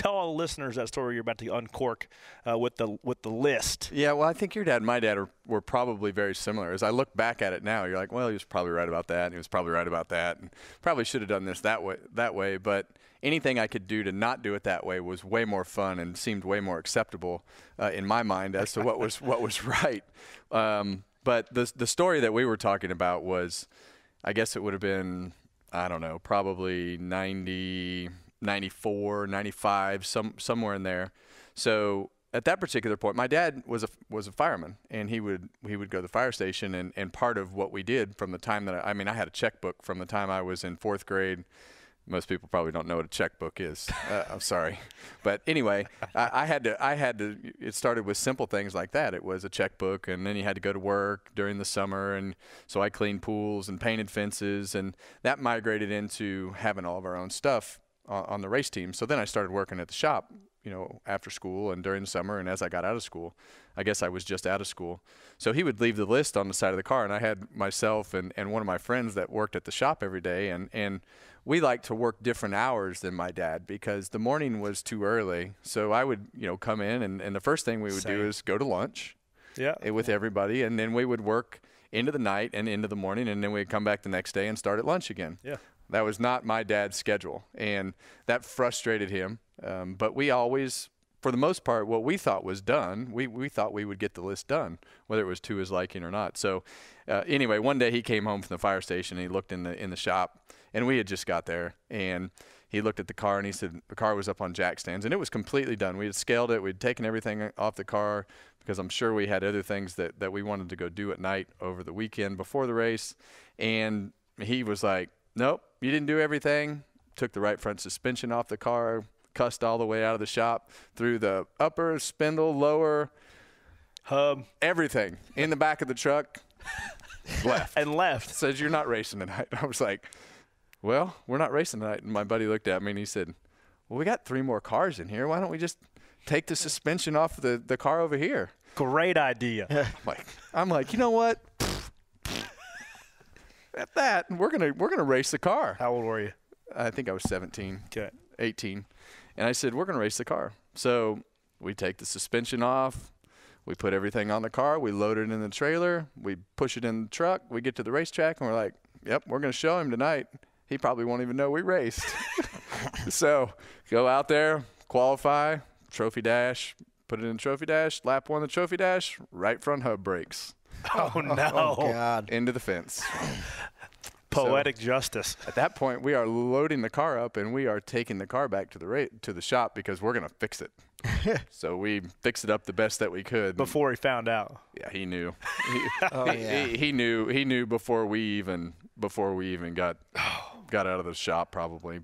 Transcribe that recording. tell all the listeners that story you're about to uncork with the list. Yeah, well, I think your dad and my dad were probably very similar. As I look back at it now, you're like, well, he was probably right about that, and he was probably right about that, and probably should have done this that way. But anything I could do to not do it that way was way more fun and seemed way more acceptable in my mind as to what was right. But the story that we were talking about was, I guess it would have been, I don't know, probably 90, 94, 95, somewhere in there. So at that particular point, my dad was a fireman, and he would go to the fire station, and part of what we did from the time that I had a checkbook from the time I was in fourth grade. Most people probably don't know what a checkbook is. I'm sorry, but anyway, I had to. It started with simple things like that. It was a checkbook, and then you had to go to work during the summer, and so I cleaned pools and painted fences, and that migrated into having all of our own stuff on the race team. So then I started working at the shop, you know, after school and during the summer, and as I got out of school, I guess I was just out of school. So he would leave the list on the side of the car, and I had myself and one of my friends that worked at the shop every day, and we liked to work different hours than my dad because the morning was too early. So I would, you know, come in, and the first thing we would do is go to lunch with everybody. And then we would work into the night and into the morning. And then we'd come back the next day and start at lunch again. Yeah. That was not my dad's schedule. And that frustrated him. But we always, for the most part, what we thought was done, we thought we would get the list done, whether it was to his liking or not. So anyway, one day he came home from the fire station, and he looked in the shop, and we had just got there, and he looked at the car, and he said the car was up on jack stands, and it was completely done. We had scaled it. We'd taken everything off the car because I'm sure we had other things that we wanted to go do at night over the weekend before the race. And he was like, nope, you didn't do everything. Took the right front suspension off the car, cussed all the way out of the shop, through the upper spindle, lower hub, everything in the back of the truck, left. Says, you're not racing tonight. I was like, well, we're not racing tonight. And my buddy looked at me, and he said, well, we got 3 more cars in here. Why don't we just take the suspension off the car over here? Great idea. I'm like, you know what? At that, we're gonna race the car. How old were you? I think I was 17. Okay. 18. And I said, we're going to race the car. So we take the suspension off. We put everything on the car. We load it in the trailer. We push it in the truck. We get to the racetrack, and we're like, yep, we're going to show him tonight. He probably won't even know we raced. So go out there, qualify, trophy dash, put it in the trophy dash, lap 1 of the trophy dash, right front hub brakes. Oh, no. Oh, God. Into the fence. Poetic justice. At that point, we are loading the car up, and we are taking the car back to the shop because we're going to fix it. So we fixed it up the best that we could. Before he found out. Yeah, he knew. He knew before we even got out of the shop, probably.